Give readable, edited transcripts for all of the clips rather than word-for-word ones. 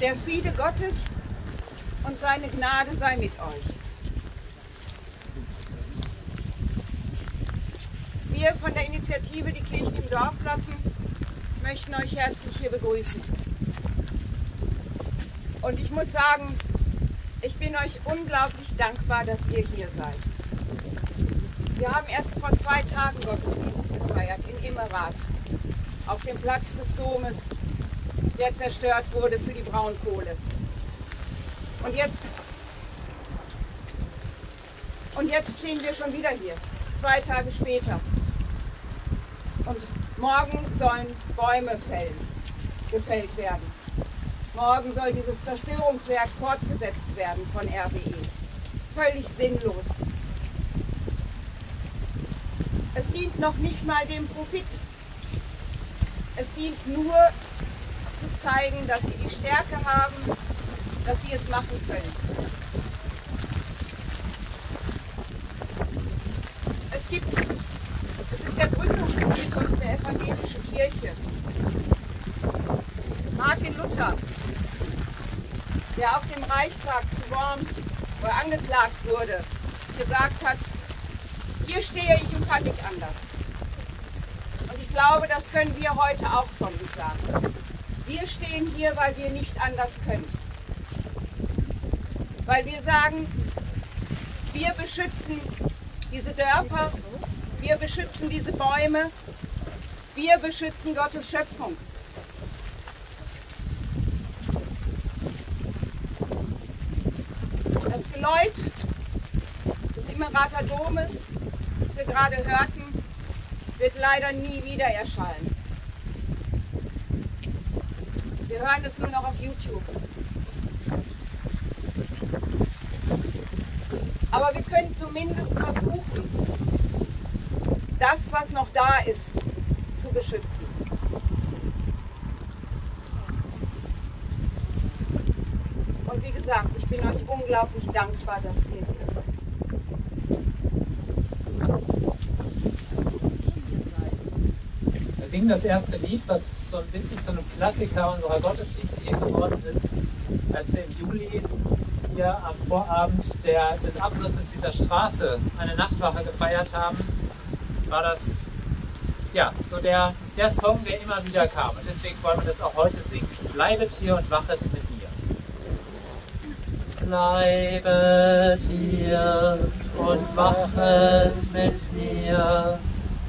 Der Friede Gottes und seine Gnade sei mit euch. Wir von der Initiative Die Kirchen im Dorf lassen möchten euch herzlich hier begrüßen. Und ich muss sagen, ich bin euch unglaublich dankbar, dass ihr hier seid. Wir haben erst vor 2 Tagen Gottesdienst gefeiert in Immerath, auf dem Platz des Domes, der zerstört wurde für die Braunkohle. Und jetzt stehen wir schon wieder hier, 2 Tage später. Und morgen sollen Bäume gefällt werden. Morgen soll dieses Zerstörungswerk fortgesetzt werden von RWE. Völlig sinnlos. Es dient noch nicht mal dem Profit. Es dient nur zu zeigen, dass sie die Stärke haben, dass sie es machen können. Es ist der Gründungsmythos der evangelischen Kirche. Martin Luther, der auf dem Reichstag zu Worms, wo er angeklagt wurde, gesagt hat, hier stehe ich und kann nicht anders. Und ich glaube, das können wir heute auch von uns sagen. Wir stehen hier, weil wir nicht anders können. Weil wir sagen, wir beschützen diese Dörfer, wir beschützen diese Bäume, wir beschützen Gottes Schöpfung. Das Geläut des Immerather Domes, das wir gerade hörten, wird leider nie wieder erschallen. Wir hören es nur noch auf YouTube. Aber wir können zumindest versuchen, das, was noch da ist, zu beschützen. Und wie gesagt, ich bin euch unglaublich dankbar, dass ihr hier seid. Wir singen das erste Lied, was so ein bisschen zu einem Klassiker unserer Gottesdienste geworden ist, als wir im Juli hier am Vorabend des Abrisses dieser Straße eine Nachtwache gefeiert haben, war das ja so der Song, der immer wieder kam. Und deswegen wollen wir das auch heute singen. Bleibet hier und wachet mit mir. Bleibet hier und wachet mit mir.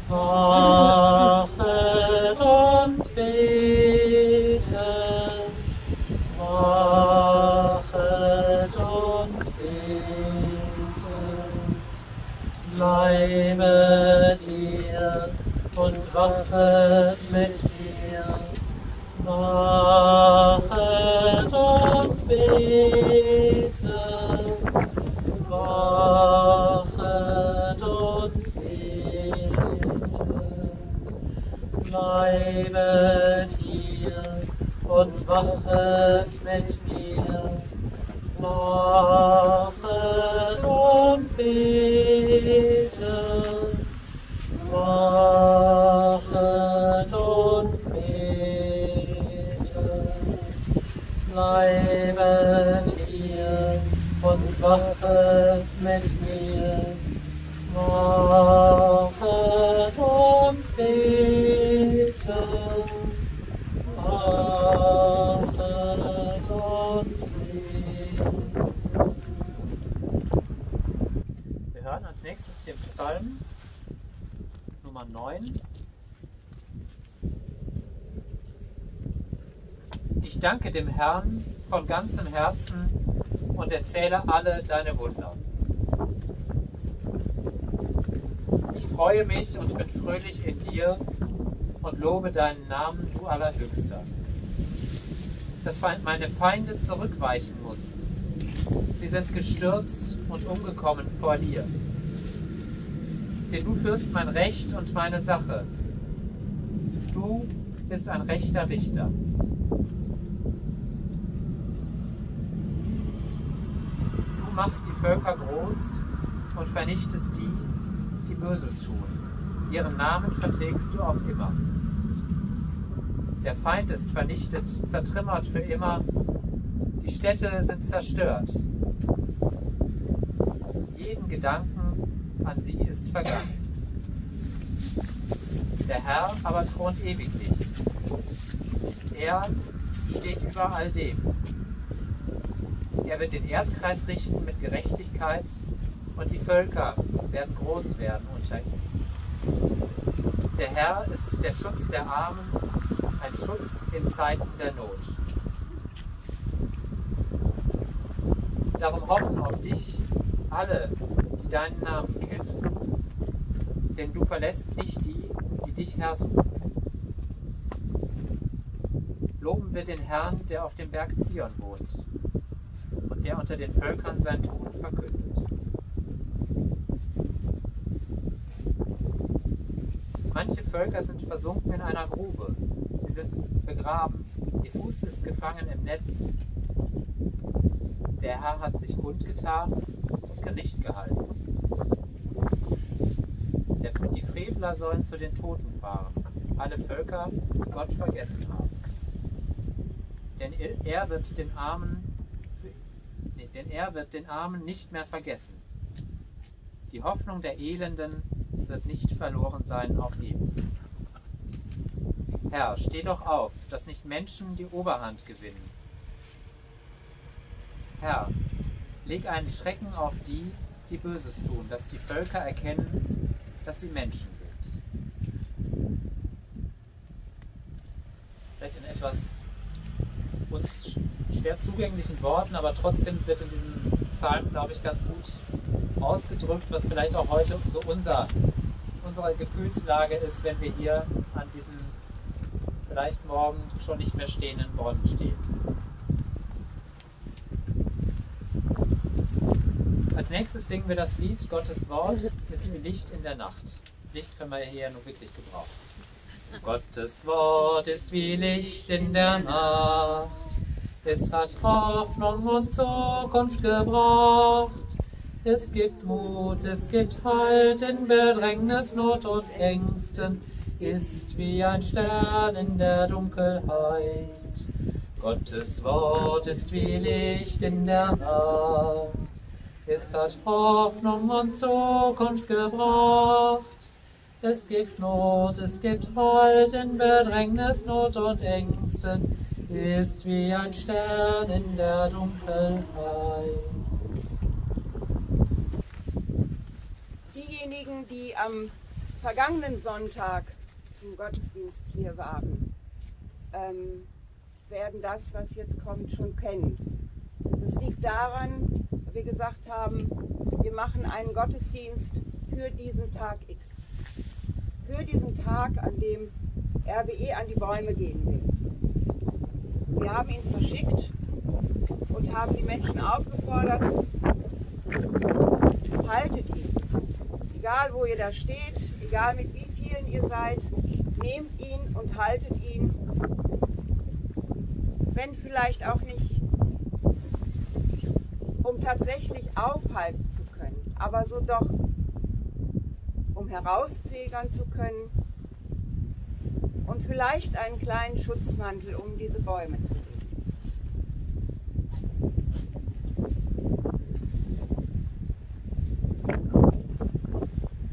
Wachet und betet. Wachet und betet, bleibet hier und wachet mit mir. Wachet und betet, wachet und betet, bleibet hier und wachet mit mir, wachet und betet, wachet und betet, bleibet hier und wachet mit mir, wachet und betet. Wir hören als nächstes den Psalm Nummer 9. Ich danke dem Herrn von ganzem Herzen und erzähle alle deine Wunder. Ich freue mich und bin fröhlich in dir und lobe deinen Namen, du Allerhöchster. Dass meine Feinde zurückweichen mussten. Sie sind gestürzt und umgekommen vor dir. Denn du führst mein Recht und meine Sache. Du bist ein rechter Richter. Du machst die Völker groß und vernichtest die, die Böses tun. Ihren Namen verträgst du auf immer. Der Feind ist vernichtet, zertrümmert für immer, Die Städte sind zerstört. Jeden Gedanken an sie ist vergangen. Der Herr aber thront ewiglich. Er steht über all dem. Er wird den Erdkreis richten mit Gerechtigkeit und die Völker werden groß werden unter ihm. Der Herr ist der Schutz der Armen, ein Schutz in Zeiten der Not. Darum hoffen auf dich alle, die deinen Namen kennen, denn du verlässt nicht die, die dich Herr suchen. Loben wir den Herrn, der auf dem Berg Zion wohnt und der unter den Völkern sein Tun verkündet. Manche Völker sind versunken in einer Grube, sie sind begraben, ihr Fuß ist gefangen im Netz. Der Herr hat sich kundgetan und Gericht gehalten. Die Frevler sollen zu den Toten fahren, alle Völker, die Gott vergessen haben. Denn er wird den Armen nicht mehr vergessen. Die Hoffnung der Elenden wird nicht verloren sein auf ewig. Herr, steh doch auf, dass nicht Menschen die Oberhand gewinnen. Herr, leg einen Schrecken auf die, die Böses tun, dass die Völker erkennen, dass sie Menschen sind. Vielleicht in etwas uns schwer zugänglichen Worten, aber trotzdem wird in diesen Psalmen, glaube ich, ganz gut ausgedrückt, was vielleicht auch heute so unsere Gefühlslage ist, wenn wir hier an diesem vielleicht morgen schon nicht mehr stehenden Bäumen stehen. Als nächstes singen wir das Lied Gottes Wort ist wie Licht in der Nacht. Licht können wir hier ja nur wirklich gebrauchen. Gottes Wort ist wie Licht in der Nacht. Es hat Hoffnung und Zukunft gebracht. Es gibt Mut, es gibt Halt in Bedrängnis, Not und Ängsten. Ist wie ein Stern in der Dunkelheit. Gottes Wort ist wie Licht in der Nacht. Es hat Hoffnung und Zukunft gebracht. Es gibt Not, es gibt Halt in Bedrängnis, Not und Ängsten. Ist wie ein Stern in der Dunkelheit. Diejenigen, die am vergangenen Sonntag zum Gottesdienst hier waren, werden das, was jetzt kommt, schon kennen. Das liegt daran, wir gesagt haben, wir machen einen Gottesdienst für diesen Tag X. Für diesen Tag, an dem RWE an die Bäume gehen will. Wir haben ihn verschickt und haben die Menschen aufgefordert, haltet ihn. Egal wo ihr da steht, egal mit wie vielen ihr seid, nehmt ihn und haltet ihn. Wenn vielleicht auch nicht, um tatsächlich aufhalten zu können, aber so doch, um herauszögern zu können und vielleicht einen kleinen Schutzmantel um diese Bäume zu legen.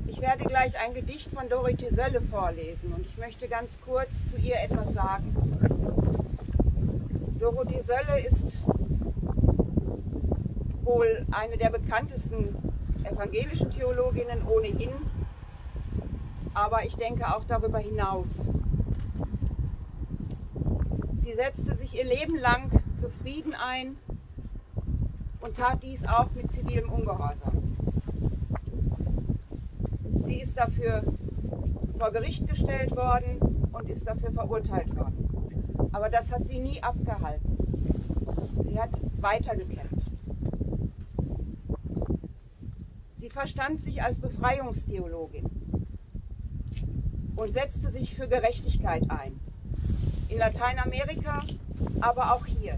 Ich werde gleich ein Gedicht von Dorothee Sölle vorlesen und ich möchte ganz kurz zu ihr etwas sagen. Dorothee Sölle ist wohl eine der bekanntesten evangelischen Theologinnen ohnehin, aber ich denke auch darüber hinaus. Sie setzte sich ihr Leben lang für Frieden ein und tat dies auch mit zivilem Ungehorsam. Sie ist dafür vor Gericht gestellt worden und ist dafür verurteilt worden. Aber das hat sie nie abgehalten. Sie hat weitergekämpft. Sie verstand sich als Befreiungstheologin und setzte sich für Gerechtigkeit ein. In Lateinamerika, aber auch hier.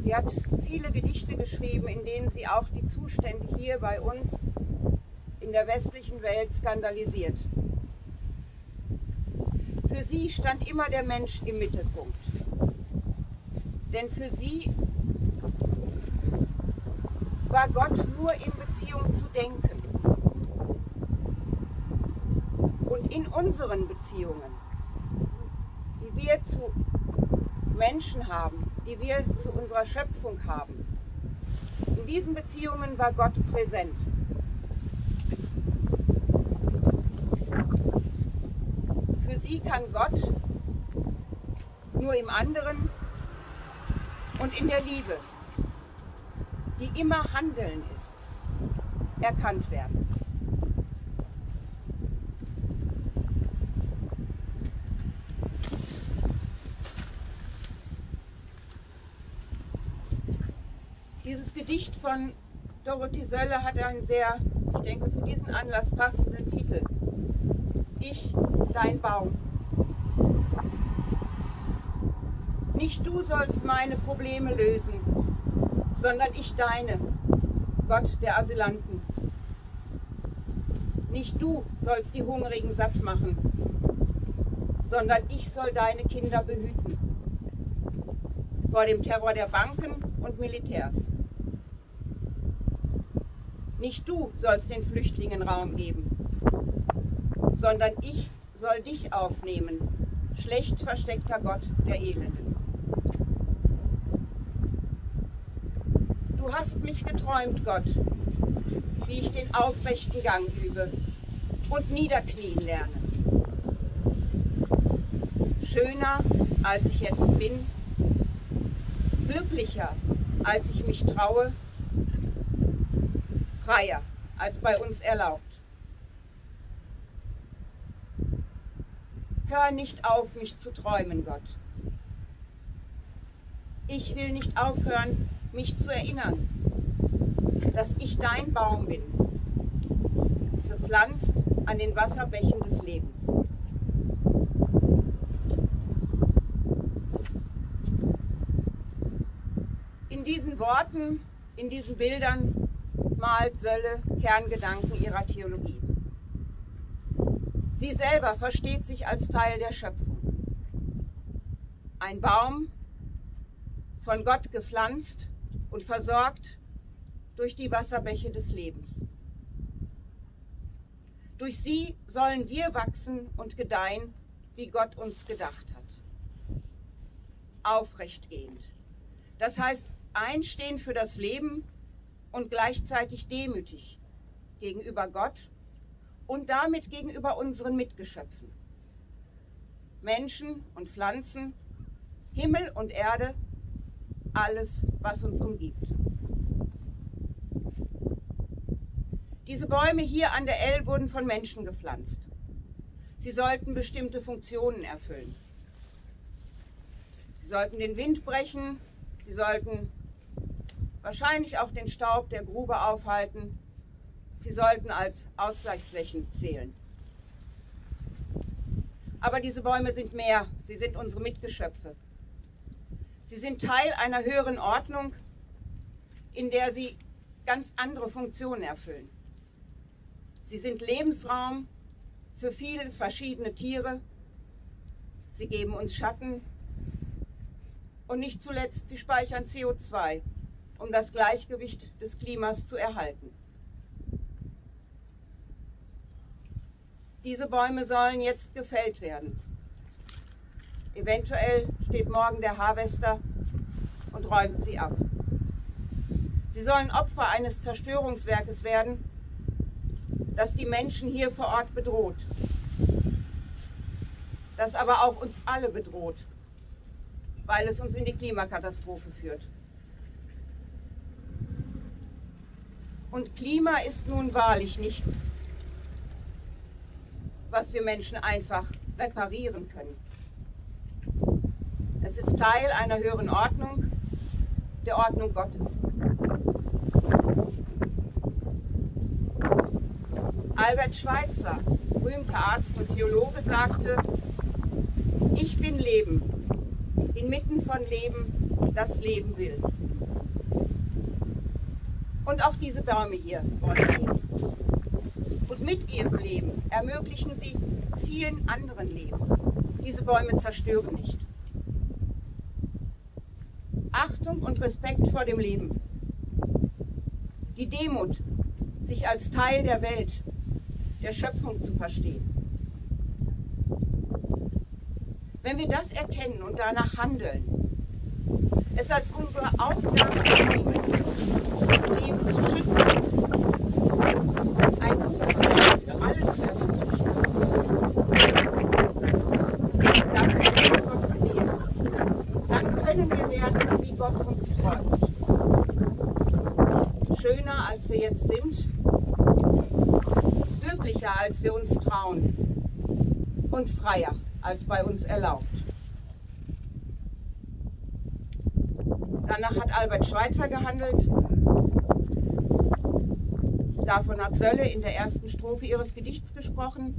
Sie hat viele Gedichte geschrieben, in denen sie auch die Zustände hier bei uns in der westlichen Welt skandalisiert. Für sie stand immer der Mensch im Mittelpunkt. Denn für sie war Gott nur in Beziehung zu denken. Und in unseren Beziehungen, die wir zu Menschen haben, die wir zu unserer Schöpfung haben, in diesen Beziehungen war Gott präsent. Für sie kann Gott nur im anderen und in der Liebe, die immer Handeln ist, erkannt werden. Dieses Gedicht von Dorothee Sölle hat einen sehr, ich denke, für diesen Anlass passenden Titel. Ich, dein Baum. Nicht du sollst meine Probleme lösen, sondern ich deine, Gott der Asylanten. Nicht du sollst die Hungrigen satt machen, sondern ich soll deine Kinder behüten. Vor dem Terror der Banken und Militärs. Nicht du sollst den Flüchtlingen Raum geben, sondern ich soll dich aufnehmen, schlecht versteckter Gott der Elenden. Du hast mich geträumt, Gott, wie ich den aufrechten Gang übe und niederknien lerne. Schöner, als ich jetzt bin, glücklicher, als ich mich traue, freier, als bei uns erlaubt. Hör nicht auf, mich zu träumen, Gott. Ich will nicht aufhören, mich zu erinnern, dass ich dein Baum bin, gepflanzt an den Wasserbächen des Lebens. In diesen Worten, in diesen Bildern malt Sölle Kerngedanken ihrer Theologie. Sie selber versteht sich als Teil der Schöpfung. Ein Baum, von Gott gepflanzt und versorgt durch die Wasserbäche des Lebens. Durch sie sollen wir wachsen und gedeihen, wie Gott uns gedacht hat. Aufrechtgehend. Das heißt, einstehen für das Leben und gleichzeitig demütig gegenüber Gott und damit gegenüber unseren Mitgeschöpfen. Menschen und Pflanzen, Himmel und Erde, alles, was uns umgibt. Diese Bäume hier an der Ell wurden von Menschen gepflanzt. Sie sollten bestimmte Funktionen erfüllen. Sie sollten den Wind brechen, sie sollten wahrscheinlich auch den Staub der Grube aufhalten. Sie sollten als Ausgleichsflächen zählen. Aber diese Bäume sind mehr, sie sind unsere Mitgeschöpfe. Sie sind Teil einer höheren Ordnung, in der sie ganz andere Funktionen erfüllen. Sie sind Lebensraum für viele verschiedene Tiere. Sie geben uns Schatten und nicht zuletzt, sie speichern CO2, um das Gleichgewicht des Klimas zu erhalten. Diese Bäume sollen jetzt gefällt werden. Eventuell steht morgen der Harvester und räumt sie ab. Sie sollen Opfer eines Zerstörungswerkes werden, das die Menschen hier vor Ort bedroht, das aber auch uns alle bedroht, weil es uns in die Klimakatastrophe führt. Und Klima ist nun wahrlich nichts, was wir Menschen einfach reparieren können. Es ist Teil einer höheren Ordnung, der Ordnung Gottes. Albert Schweitzer, berühmter Arzt und Theologe, sagte: Ich bin Leben, inmitten von Leben, das Leben will. Und auch diese Bäume hier wollen leben. Und mit ihrem Leben ermöglichen sie vielen anderen Leben. Diese Bäume zerstören nicht. Achtung und Respekt vor dem Leben. die Demut, sich als Teil der Welt, der Schöpfung zu verstehen. Wenn wir das erkennen und danach handeln, es als unsere Aufgabe annehmen, Leben zu schützen, ein gutes Leben für alle zu ermöglichen, dann können wir Gottes Leben, dann können wir werden, wie Gott uns träumt. Schöner, als wir jetzt sind, glücklicher, als wir uns trauen und freier, als bei uns erlaubt. Danach hat Albert Schweitzer gehandelt. Davon hat Sölle in der ersten Strophe ihres Gedichts gesprochen.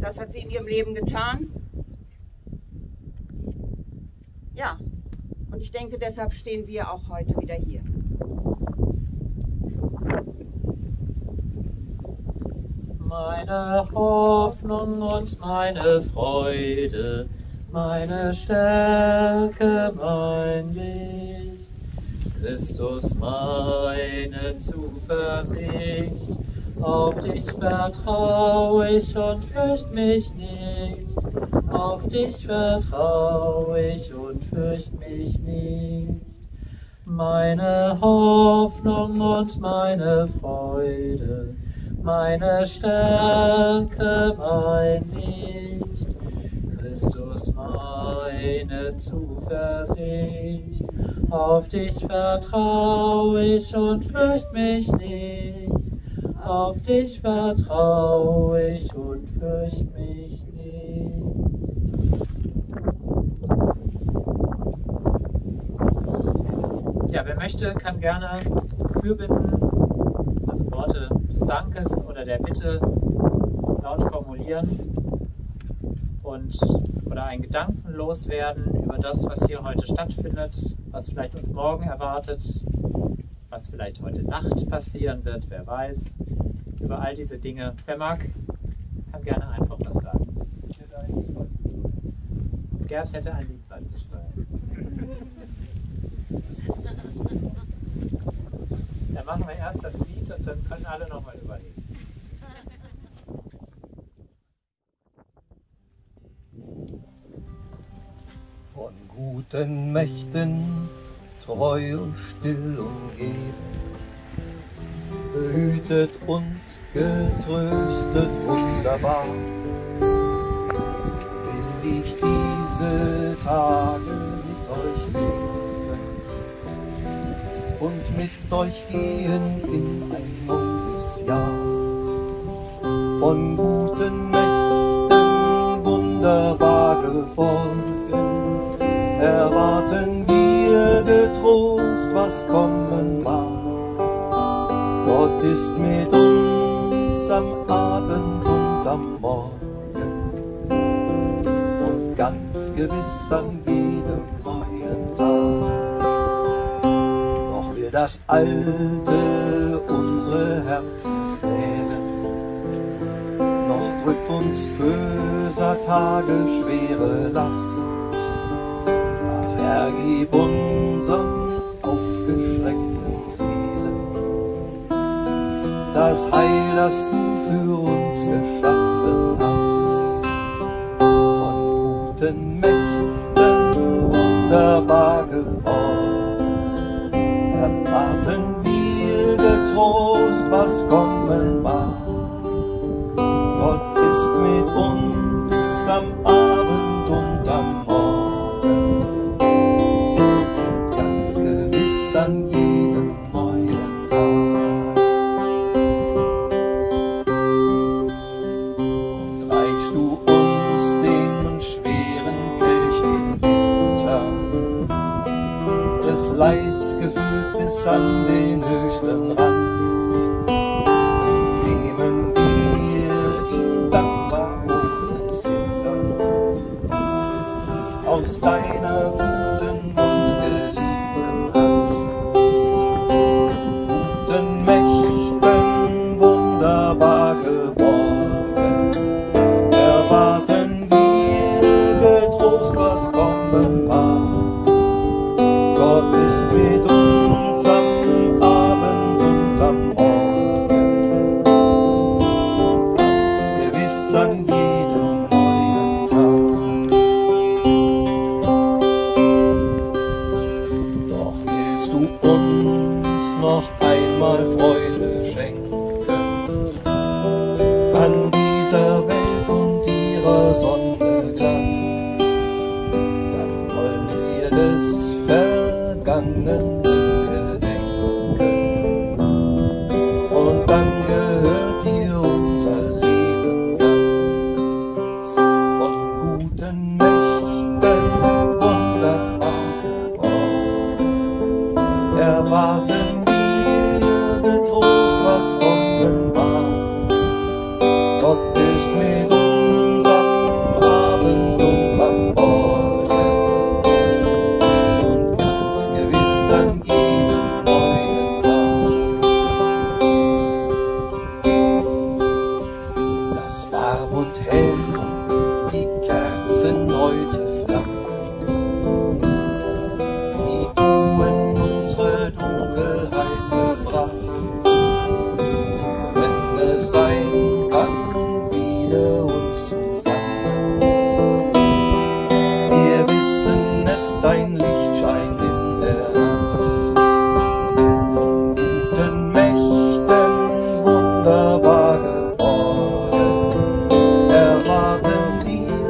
Das hat sie in ihrem Leben getan. Ja, und ich denke, deshalb stehen wir auch heute wieder hier. Meine Hoffnung und meine Freude, meine Stärke, mein Licht, Christus meine Zuversicht, auf dich vertraue ich und fürcht mich nicht, auf dich vertraue ich und fürcht mich nicht. Meine Hoffnung und meine Freude, meine Stärke, mein Licht, Christus meine Zuversicht, auf dich vertraue ich und fürcht mich nicht, auf dich vertraue ich und fürcht mich nicht. Ja, wer möchte, kann gerne fürbitten, also Worte des Dankes oder der Bitte laut formulieren und oder einen Gedanken loswerden über das, was hier heute stattfindet, was vielleicht uns morgen erwartet, was vielleicht heute Nacht passieren wird, wer weiß, über all diese Dinge. Wer mag, kann gerne einfach was sagen. Gerd hätte ein Lied beizusteuern. Dann machen wir erst das Lied und dann können alle nochmal überlegen. Von guten Mächten treu und still umgeben, behütet und getröstet wunderbar, will ich diese Tage mit euch leben und mit euch gehen in ein neues Jahr. Von guten Mächten wunderbar geborgen, erwarten wir getrost, was kommen mag. Gott ist mit uns am Abend und am Morgen und ganz gewiss an jedem neuen Tag. Das Alte unsere Herzen quälen, noch drückt uns böser Tage schwere Last. Ach, Herr, gib unseren aufgeschreckten Seelen das Heil, das du für uns geschaffen hast. Von guten Mächten wunderbar geboren, erwarten wir getrost, was kommen mag. Gott ist mit uns am Abend und am Morgen, ganz gewiss an jedem neuen Tag. Und reichst du uns den schweren Kelch, den Winter des Leidsgefühls bis an den höchsten Rand, nehmen wir ihn dankbar und zittern aus deiner guten und geliebten Hand. Guten Mächten wunderbar geborgen, erwarten wir getrost, was kommen mag. Gott ist mit uns am des Vergangenen gedenken. Und dann gehört dir unser Leben ganz von guten Mächten wunderbar geborgen. Erwarten wir getrost, was kommen mag. Gott ist mit uns. Dein Licht scheint in der Nacht, von guten Mächten wunderbar geborgen. Erwarten wir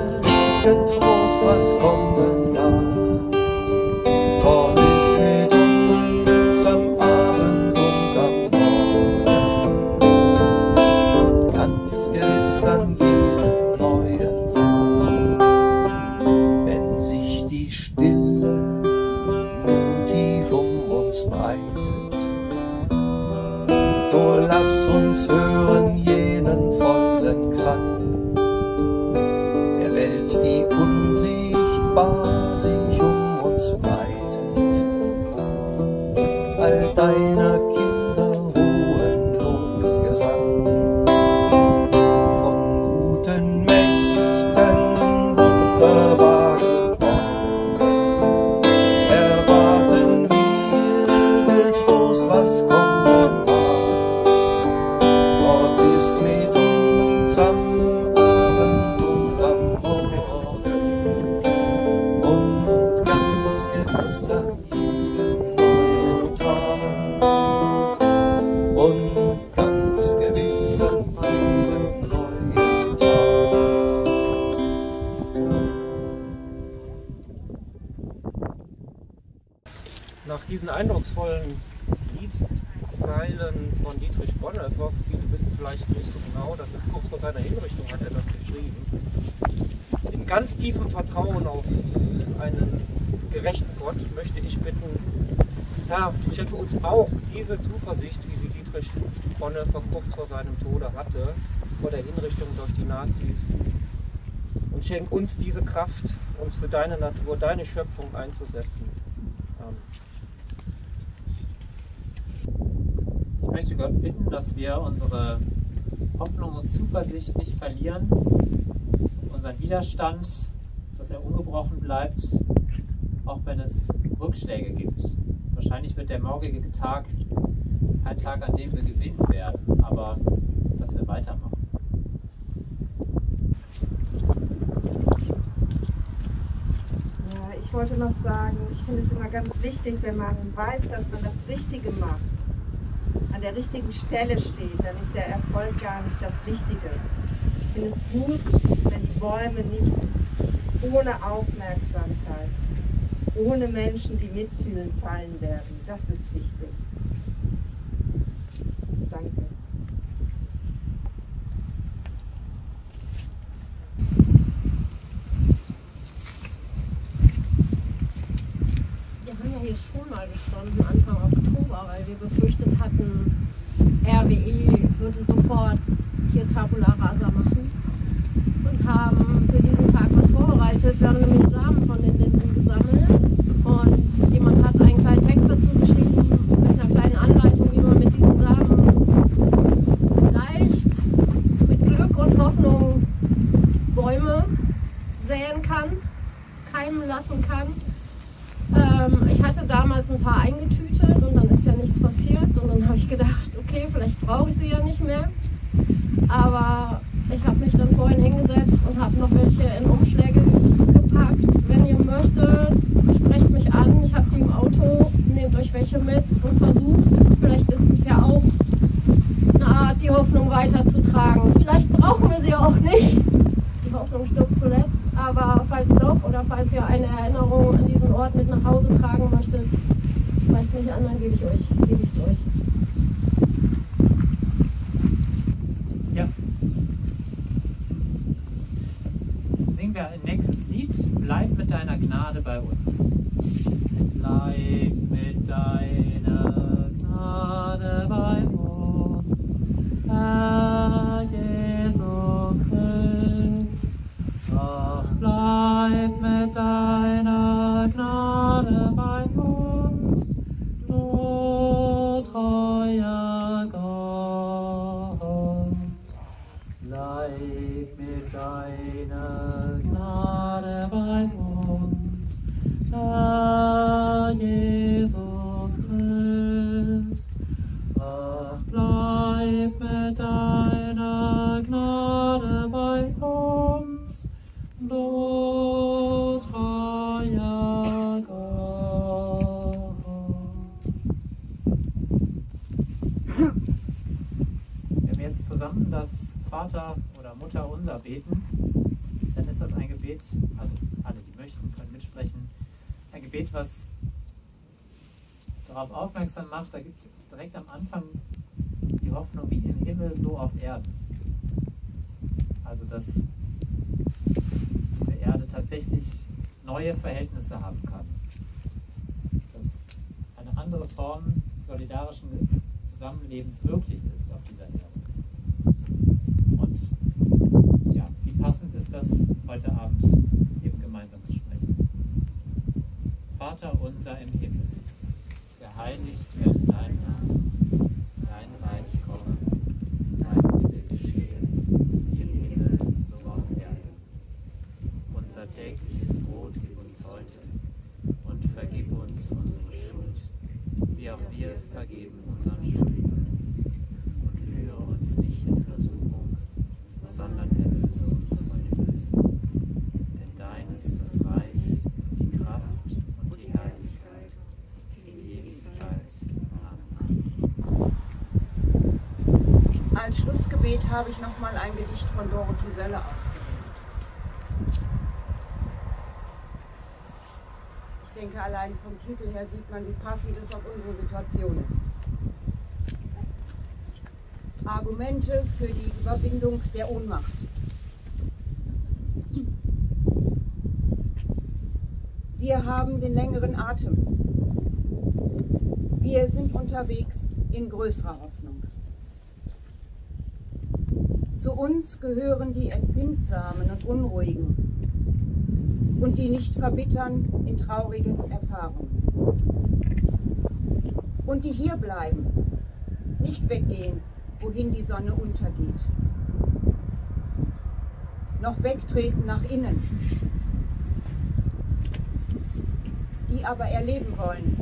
getrost, was kommen mag. Gott ist mit uns am Abend und am Morgen und ganz gewiss an jedem neuen Tag, wenn sich die Stille breitet. So lass uns hören jenen vollen Klang der Welt, die unsichtbar sich um uns breitet. All deiner Kinder hohen Lobgesang, von guten Mächten wunderbar. Nach diesen eindrucksvollen Liedzeilen von Dietrich Bonhoeffer, viele wissen vielleicht nicht so genau, das ist kurz vor seiner Hinrichtung, hat er das geschrieben. In ganz tiefem Vertrauen auf einen gerechten Gott möchte ich bitten, Herr, schenke uns auch diese Zuversicht, wie sie Dietrich Bonhoeffer kurz vor seinem Tode hatte, vor der Hinrichtung durch die Nazis. Und schenke uns diese Kraft, uns für deine Natur, deine Schöpfung einzusetzen. Amen. Ich möchte Gott bitten, dass wir unsere Hoffnung und Zuversicht nicht verlieren, unseren Widerstand, dass er ungebrochen bleibt, auch wenn es Rückschläge gibt. Wahrscheinlich wird der morgige Tag kein Tag, an dem wir gewinnen werden, aber dass wir weitermachen. Ich wollte noch sagen, ich finde es immer ganz wichtig, wenn man weiß, dass man das Richtige macht, an der richtigen Stelle steht, dann ist der Erfolg gar nicht das Richtige. Ich finde es gut, wenn die Bäume nicht ohne Aufmerksamkeit, ohne Menschen, die mitfühlen, fallen werden. Das ist wichtig. Danke. Schon mal gestanden Anfang Oktober, weil wir befürchtet hatten, RWE würde sofort hier Tabula Rasa machen und haben für diesen Tag was vorbereitet. Wir haben nämlich Samen von den Linden gesammelt und jemand hat einen kleinen Text dazu geschrieben mit einer kleinen Anleitung, wie man mit diesen Samen leicht mit Glück und Hoffnung Bäume säen kann, keimen lassen kann. Ich hatte damals ein paar eingetütet und dann ist ja nichts passiert und dann habe ich gedacht, okay, vielleicht brauche ich sie ja nicht mehr. Aber ich habe mich dann vorhin hingesetzt und habe noch welche in Umschläge gepackt. Wenn ihr möchtet, sprecht mich an, ich habe die im Auto, nehmt euch welche mit und versucht, vielleicht ist es ja auch eine Art, die Hoffnung weiterzutragen. Vielleicht brauchen wir sie auch nicht, die Hoffnung stirbt zuletzt, aber falls doch oder falls ihr eine Erinnerung an diesen Ort mit nach Hause tragen möchtet, reicht mich an, dann gebe ich es euch. Ja. Singen wir ein nächstes Lied. Bleib mit deiner Gnade bei uns. Bleib mit deiner Gnade bei uns, Herr Jesu Christ. Doch bleib mit deiner Gnade bei uns, du treuer Gott. Bleib mit deiner Gnade bei uns, Herr Jesus Christ. Ach, bleib mit deiner Gnade bei uns, du treuer Gott. Wenn wir jetzt zusammen das Vater oder Mutter unser beten, dann ist das ein Gebet, also alle, die möchten, können mitsprechen, ein Gebet, was darauf aufmerksam macht, da gibt es direkt am Anfang die Hoffnung, wie im Himmel, so auf Erden. Also, dass diese Erde tatsächlich neue Verhältnisse haben kann. Dass eine andere Form solidarischen Zusammenlebens möglich ist auf dieser Erde. Passend ist das, heute Abend eben gemeinsam zu sprechen. Vater unser im Himmel, geheiligt werde dein Name, dein Reich komme, dein Wille geschehe, wie im Himmel, so auf Erden. Unser tägliches Brot gib uns heute und vergib uns unsere Schuld, wie auch wir vergeben unseren Schuldigen. Und führe uns nicht in Versuchung, sondern erlöse uns von dem Bösen. Denn dein ist das Reich, die Kraft und die Herrlichkeit in Ewigkeit. Amen. Als Schlussgebet habe ich nochmal ein Gedicht von Dorothee Sölle ausgesucht. Ich denke, allein vom Titel her sieht man, wie passend es auf unsere Situation ist. Argumente für die Überwindung der Ohnmacht. Wir haben den längeren Atem. Wir sind unterwegs in größerer Hoffnung. Zu uns gehören die Empfindsamen und Unruhigen und die nicht verbittern in traurigen Erfahrungen. Und die hier bleiben, nicht weggehen, wohin die Sonne untergeht. Noch wegtreten nach innen. Die aber erleben wollen.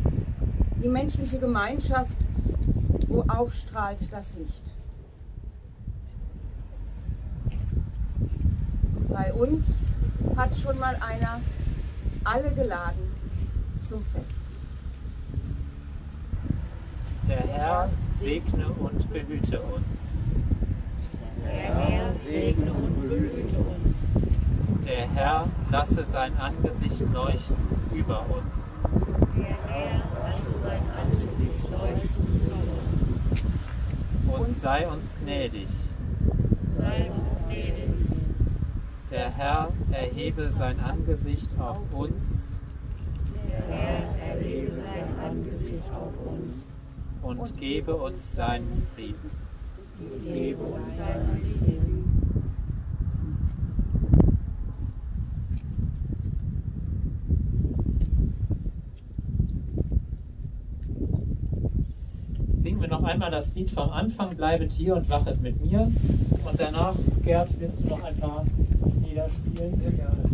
Die menschliche Gemeinschaft, wo aufstrahlt das Licht. Bei uns hat schon mal einer alle geladen zum Fest. Der Herr segne und behüte uns. Der Herr segne und behüte uns. Der Herr lasse sein Angesicht leuchten über uns. Der Herr lasse sein Angesicht leuchten über uns. Und sei uns gnädig. Sei uns gnädig. Der Herr erhebe sein Angesicht auf uns. Der Herr erhebe sein Angesicht auf uns. Und gebe uns seinen Frieden. Singen wir noch einmal das Lied vom Anfang, bleibet hier und wachet mit mir. Und danach, Gerd, willst du noch ein paar Lieder spielen? Sehr gerne.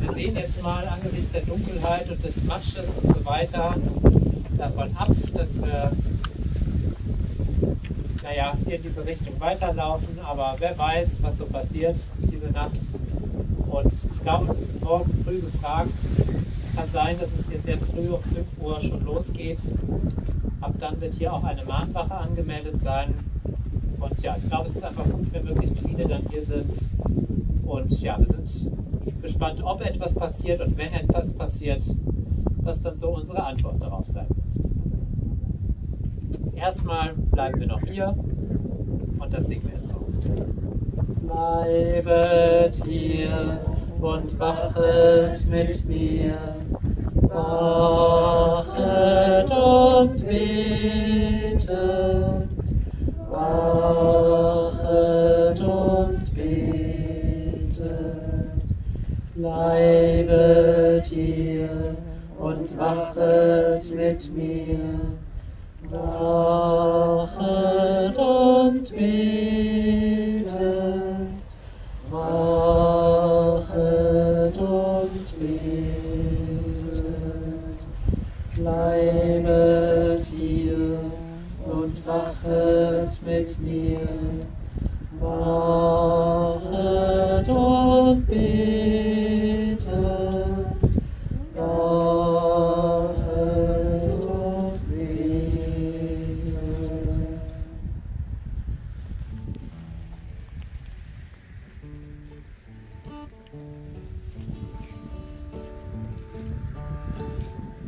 Wir sehen jetzt mal angesichts der Dunkelheit und des Matsches und so weiter davon ab, dass wir hier in diese Richtung weiterlaufen, aber wer weiß, was so passiert diese Nacht. Und ich glaube, es ist morgen früh gefragt. Kann sein, dass es hier sehr früh um 5 Uhr schon losgeht. Ab dann wird hier auch eine Mahnwache angemeldet sein. Und ja, ich glaube, es ist einfach gut, wenn möglichst viele dann hier sind, Und ja, wir sind gespannt, ob etwas passiert und wenn etwas passiert, was dann so unsere Antwort darauf sein wird. Erstmal bleiben wir noch hier und das singen wir jetzt auch. Bleibet hier und wachet mit mir, wachet und betet, wachet und betet. Bleibet hier und wachet mit mir, wachet und betet. Wachet und betet, bleibet hier und wachet mit mir, wachet und betet, wachet und betet.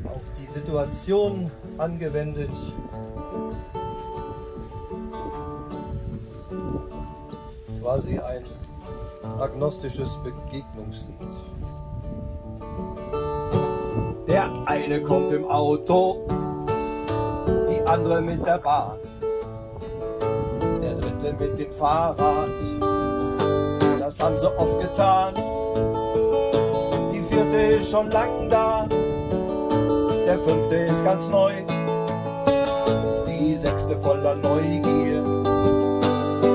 Auf die Situation angewendet. Quasi ein agnostisches Begegnungslied. Der eine kommt im Auto, die andere mit der Bahn, der dritte mit dem Fahrrad, das haben sie oft getan. Die vierte ist schon lang da, der fünfte ist ganz neu, die sechste voller Neugier,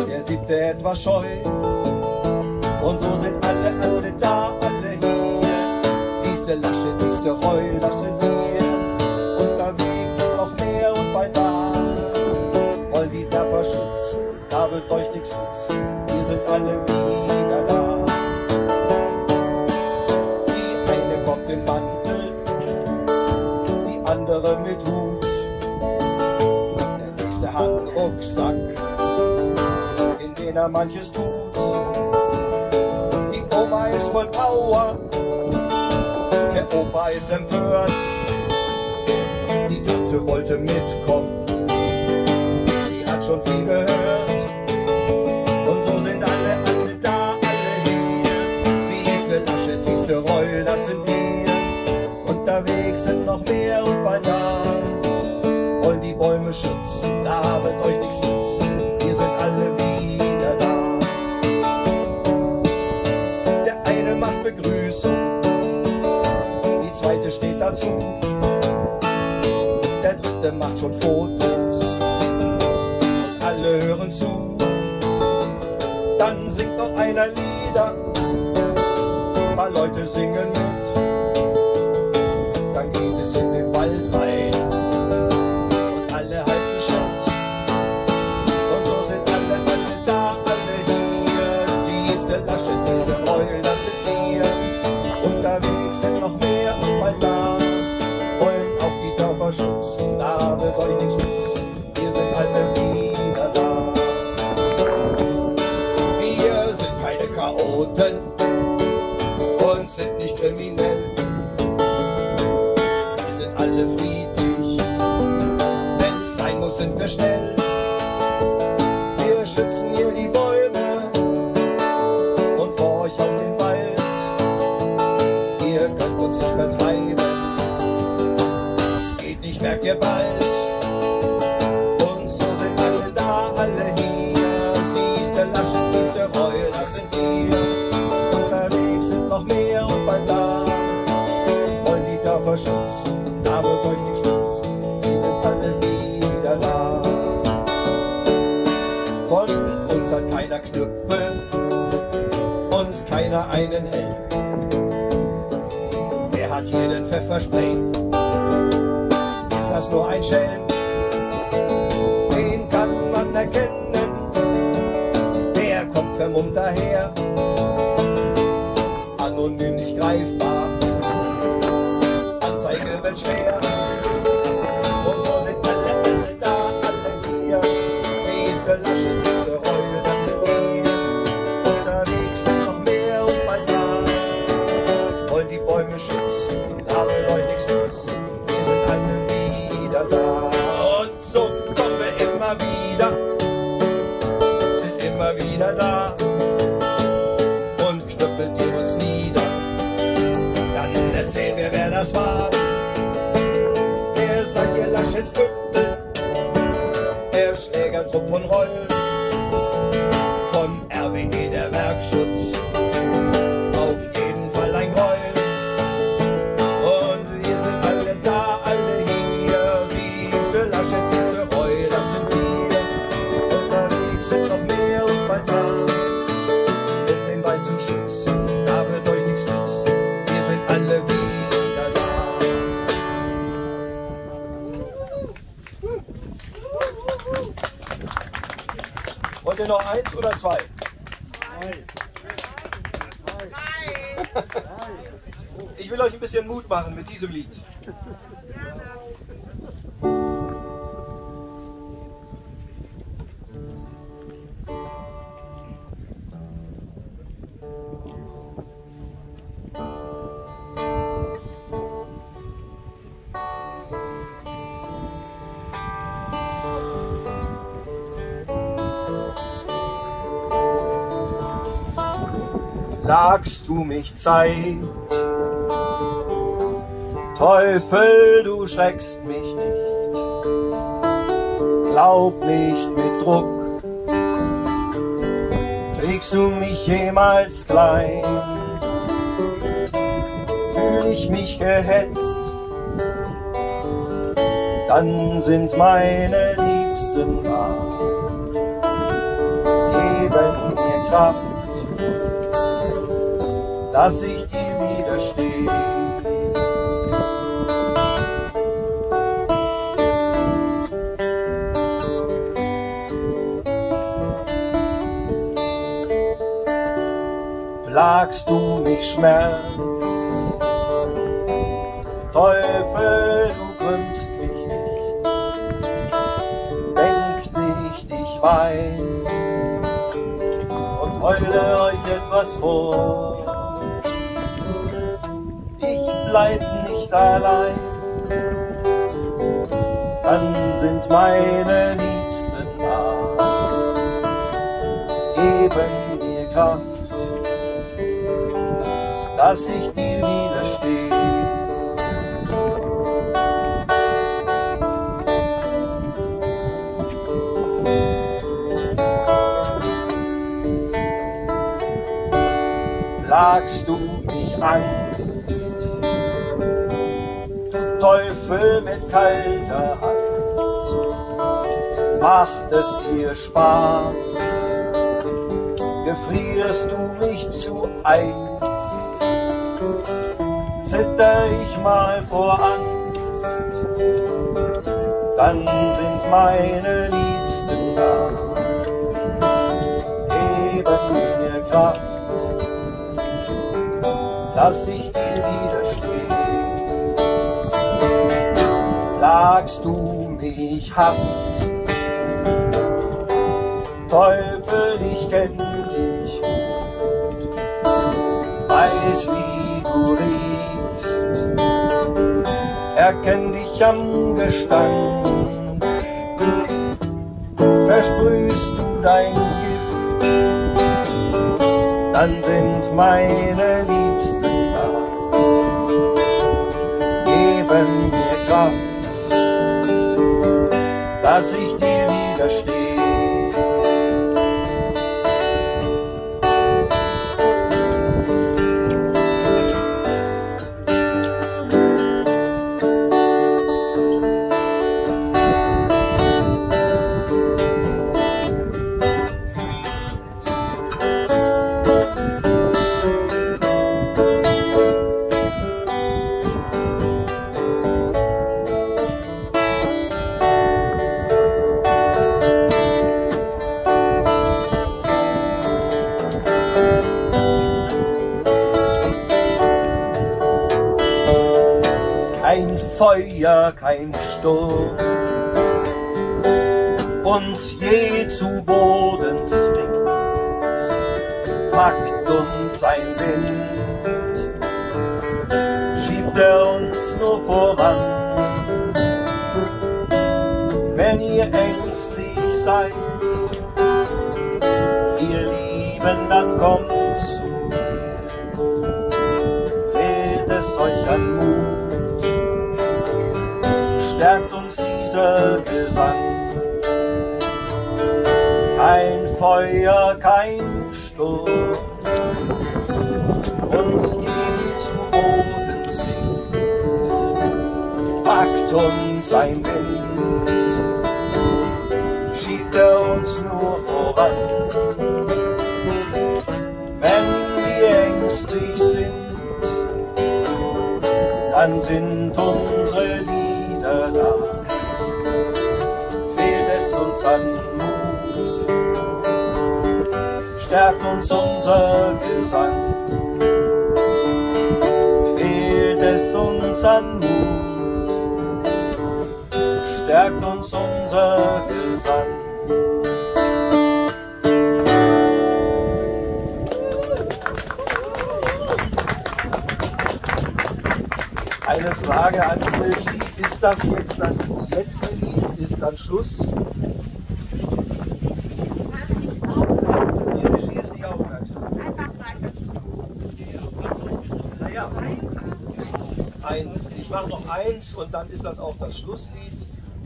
der siebte etwas scheu. Und so sind alle da, alle hier. Siehste Lasche, siehste Heu, das sind wir. Unterwegs sind noch mehr und beinahe. Wollt die da verschützen, da wird euch nichts nützen. Wir sind alle wieder da. Die eine kommt im Mantel, die andere mit Hut. Der nächste hat einen Rucksack, den er manches tut. Die Oma ist voll Power, der Opa ist empört. Die Tante wollte mitkommen, sie hat schon viel gehört. Und so sind alle da, alle hier. Siehste Lasche, siehste Reul, das sind wir. Unterwegs sind noch mehr und beinahe. Wollen die Bäume schützen, da habt euch nichts nützen. Wir sind alle wieder. Begrüßung, die zweite steht dazu, der dritte macht schon Fotos, alle hören zu. Dann singt noch einer Lieder, ein paar Leute singen mit, dann geht es in den Wald rein und alle halten Schritt. Und so sind alle da, alle hier, siehste Lasche, siehste Reul, das sind wir. Unterwegs sind noch mehr und bald da, wollen auch die Dörfer schützen, da wird euch nichts nützen, wir sind alle wieder da. Wir sind keine Chaoten und sind nicht kriminell, wir sind alle friedlich, wenn's sein muss sind wir schnell. Wir schützen hier die Bäume und vor euch auch den Wald. Ihr könnt uns nicht vertreiben, geht nicht, merkt ihr bald. Und so sind alle da, alle hier. Siehste Lasche, siehste Reue, das sind wir. Unterwegs sind noch mehr und bald da. Wollen die da verschützen, da wird euch nichts nützen. Die sind alle wieder da. Von uns hat keiner Knüppel und keiner einen Helm. Hat jeden Pfefferspray, ist das nur ein Schelm? Den kann man erkennen, der kommt vermummt daher, anonym nicht greifbar, Anzeige wird schwer. Und so sind alle da, alle hier, siehste Lasche, siehste Reue, das sind wir. Unterwegs sind noch mehr erzähl mir, wer das war. Er sagt, ihr Laschets-Bündel, der Schlägertrupp von Roll, vom RWE der Werkschutz, auf jeden Fall ein Groll. Und wir sind alle da, alle hier, siehste Laschets, siehste Roll, das sind wir. Unterwegs sind noch mehr und bald da, wir sind bald zum Schutz. Wollt ihr noch eins oder zwei? Ich will euch ein bisschen Mut machen mit diesem Lied. Lagst du mich Zeit, Teufel, du schreckst mich nicht, glaub nicht mit Druck, kriegst du mich jemals klein, fühl ich mich gehetzt, dann sind meine Liebsten da, geben mir Kraft, dass ich dir widerstehe. Plagst du mich Schmerz, Teufel, du krümmst mich nicht, denk nicht, ich wein und heule euch etwas vor. Bleib nicht allein, dann sind meine Liebsten da, geben mir Kraft, dass ich dir widerstehe. Plagst du mich an, Teufel mit kalter Hand, macht es dir Spaß, gefrierst du mich zu Eis, zitter ich mal vor Angst, dann sind meine Liebsten da, geben mir Kraft, dass ich dir widerstehe. Plagst du mich Hass, Teufel, ich kenn dich gut, weiß wie du riechst, erkenn dich am Gestank, versprühst du dein Gift, dann sind meine Liebsten da, geben mir Kraft, dass ich dir widerstehe. Kein Feuer, kein Sturm uns je zu Boden zwingt, packt uns ein Wind, schiebt er uns nur voran. Wenn ihr ängstlich seid, ihr Lieben, dann kommt zu mir, es euch an Mut, stärkt uns dieser Gesang. Kein Feuer, kein Sturm, uns nie zu Boden sinkt. Packt uns ein wenig, schiebt er uns nur voran. Dann sind unsere Lieder da, fehlt es uns an Mut, stärkt uns unser Gesang, fehlt es uns an Mut, stärkt uns unser Gesang. Eine Frage an die Regie, ist das jetzt das letzte Lied, ist dann Schluss? Die Regie ist nicht aufmerksam. Einfach weiter. Naja, eins. Ich mache noch eins und dann ist das auch das Schlusslied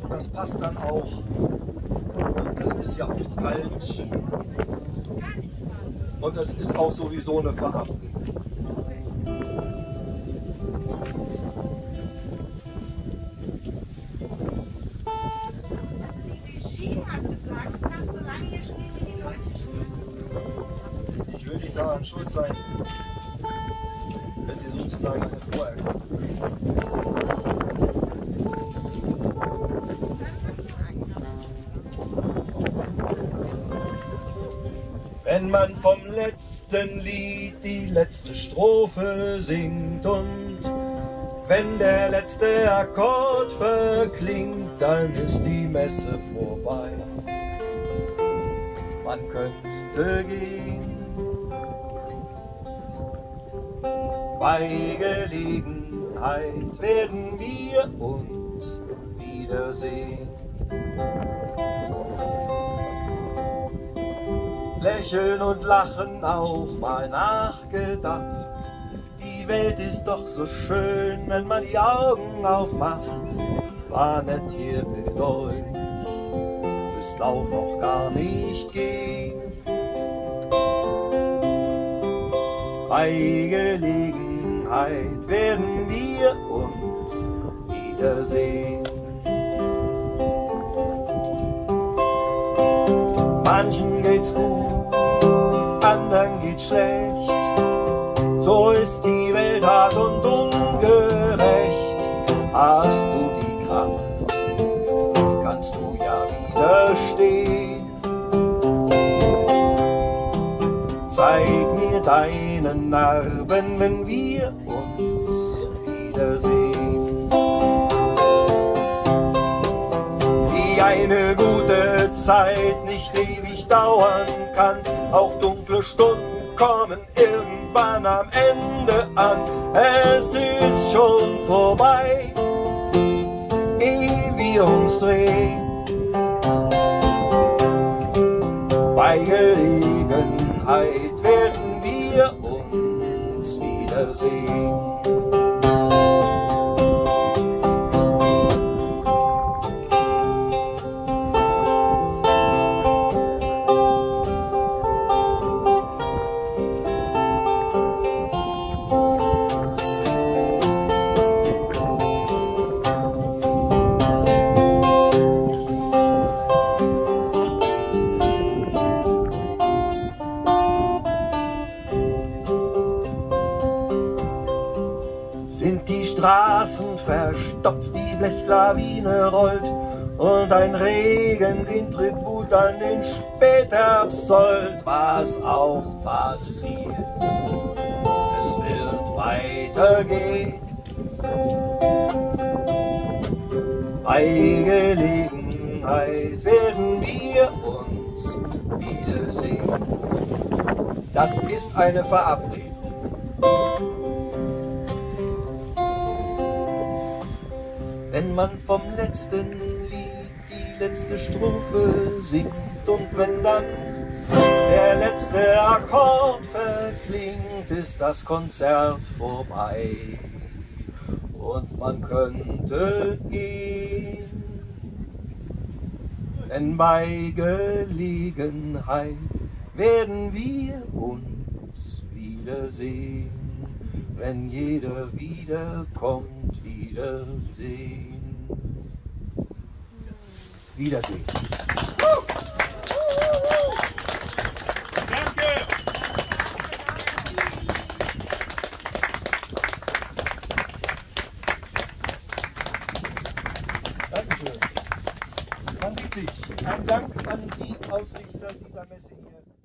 und das passt dann auch. Und das ist ja auch kalt. Und das ist auch sowieso eine Verabredung. Schuld sein, wenn sie sozusagen eine Vorerkrankung haben. Wenn man vom letzten Lied die letzte Strophe singt und wenn der letzte Akkord verklingt, dann ist die Messe vorbei. Man könnte gehen, bei Gelegenheit werden wir uns wiedersehen. Lächeln und lachen auch mal nachgedacht. Die Welt ist doch so schön, wenn man die Augen aufmacht. War nett hier mit euch, müsst auch noch gar nicht gehen. Bei Gelegenheit werden wir uns wiedersehen. Manchen geht's gut, anderen geht's schlecht. So ist die Welt hart und ungerecht. Hast du die Kraft, kannst du ja widerstehen. Zeig mir deine Narben, wenn wir uns wiedersehen. Wie eine gute Zeit nicht ewig dauern kann, auch dunkle Stunden kommen irgendwann am Ende an. Es ist schon vorbei, ehe wir uns drehen. Bei Gelegenheit werden wir uns wiedersehen. Verstopft, die Blechlawine rollt und ein Regen den Tribut an den Spätherbst zollt. Was auch passiert, es wird weitergehen. Bei Gelegenheit werden wir uns wiedersehen. Das ist eine Verabredung. Wenn man vom letzten Lied die letzte Strophe singt und wenn dann der letzte Akkord verklingt, ist das Konzert vorbei. und man könnte gehen, denn bei Gelegenheit werden wir uns wiedersehen, wenn jeder wiederkommt, wiedersehen. Wiedersehen. Dankeschön. Man sieht sich. Ein Dank an die Ausrichter dieser Messe hier.